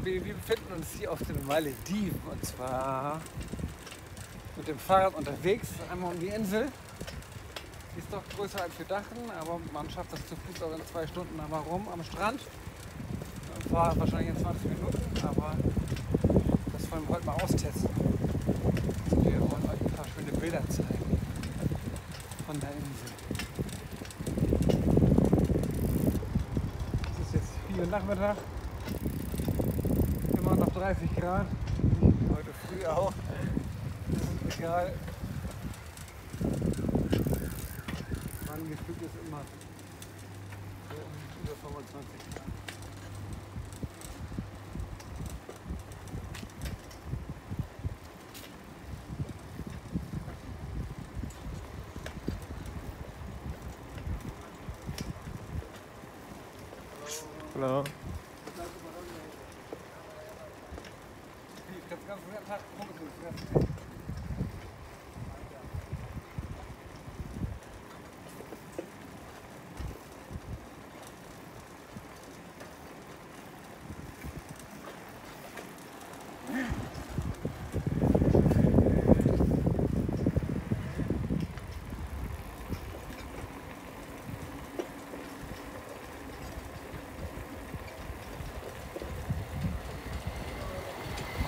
Wir befinden uns hier auf den Malediven und zwar mit dem Fahrrad unterwegs, einmal um die Insel. Die ist doch größer als wir dachten, aber man schafft das zu Fuß auch in 2 Stunden einmal rum am Strand. War wahrscheinlich in 20 Minuten, aber das wollen wir heute mal austesten. Also wir wollen euch ein paar schöne Bilder zeigen von der Insel. Es ist jetzt 4 Uhr Nachmittag. 30 Grad, heute früh auch, das ist egal, mein Gefühl ist immer so über 25 Grad.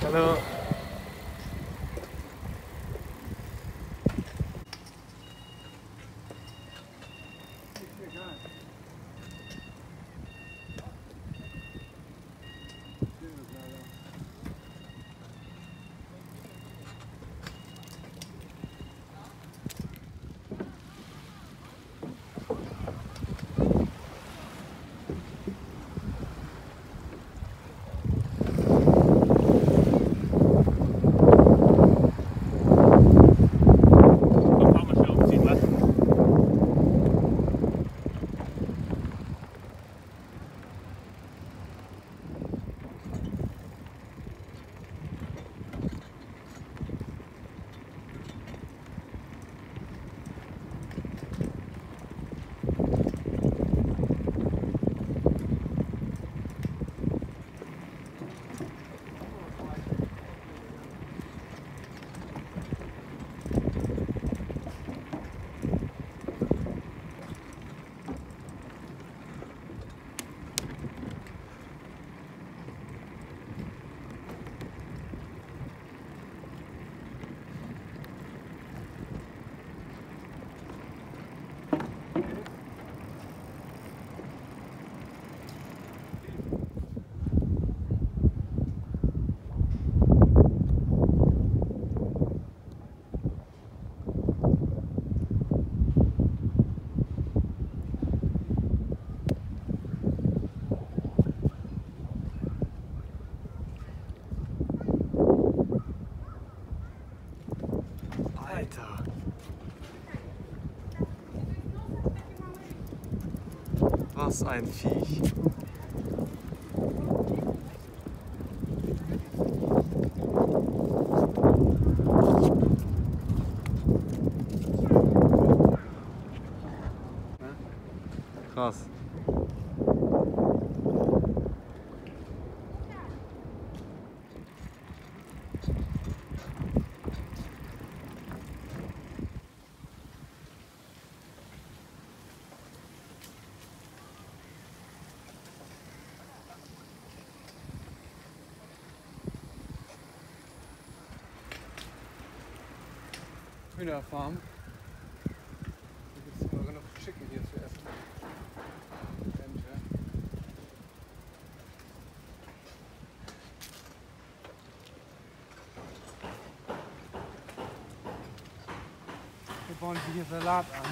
Hallo. Hallo. Was ein Viech. Krass. Hühnerfarm. Hier gibt es immer genug Chicken hier zu essen. Wir bauen hier Salat an.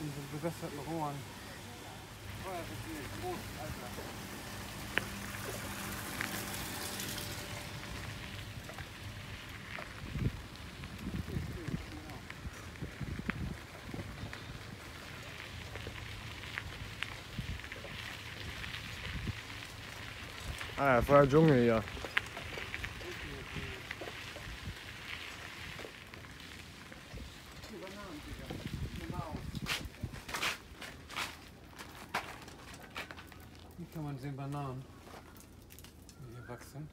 In diesen bewässerten Rohren. Oh, das ist hier groß, Alter. Ah ja, voller Dschungel hier. Hier kann man sehen Bananen. aufgewachsen.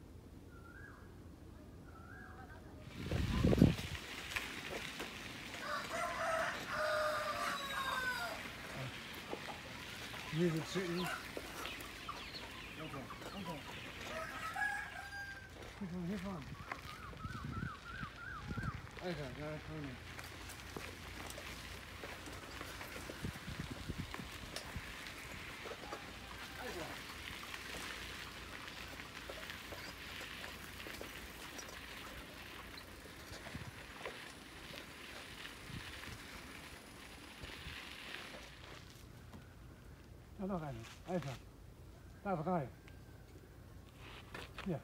Hier sitzt sie in. Hier fahren. Alter, da ist schon nicht. Da noch eine. Alter. Da drei. Hier.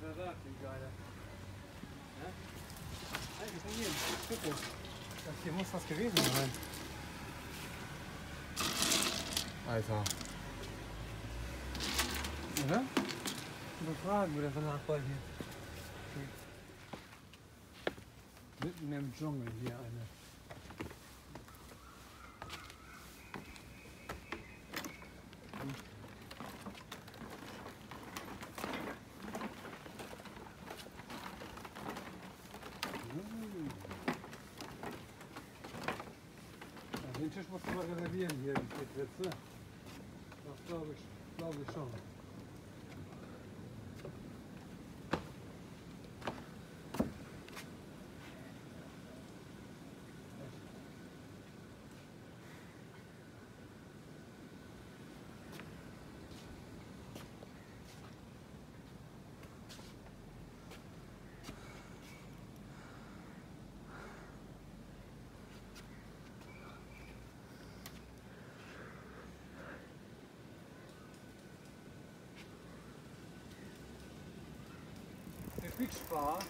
Verrat, die Geile. Ja? Alter, komm hier, guck mal. Das hier muss was gewesen sein. Alter. Oder? Überfragen, wo der Verrat bei hier. Mitten im Dschungel hier eine. Den Tisch musst du mal reservieren hier, die Plätze. Das glaube ich schon. Beach bar.